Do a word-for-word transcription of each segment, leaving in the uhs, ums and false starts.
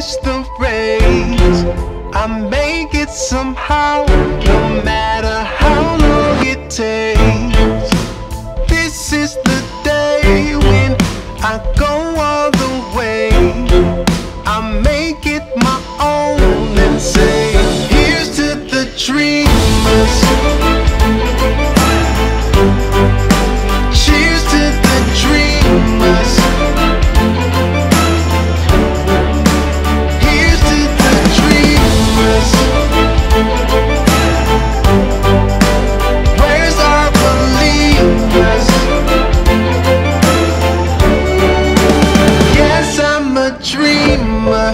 twist the phrase, I make it somehow, no matter how long it takes. This is the day when I go all the way, I make it my own and say, here's to the dreamers. Dreamer.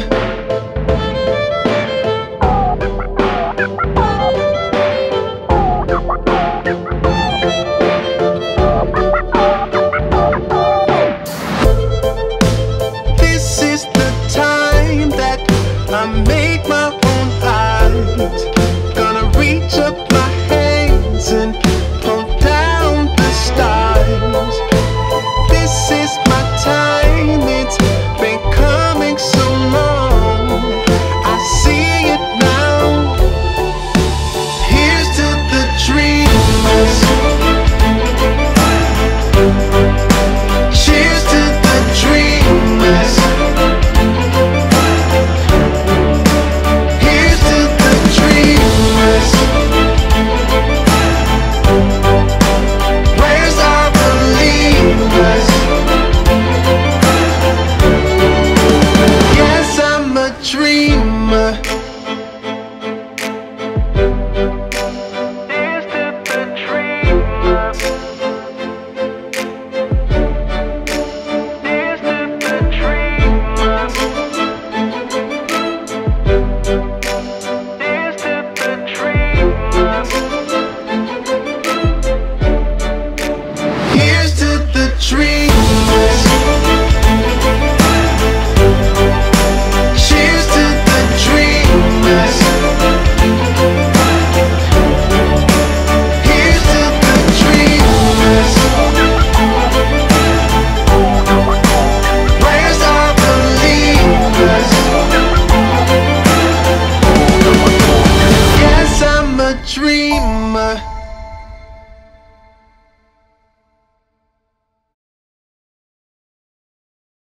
This is the time that I'm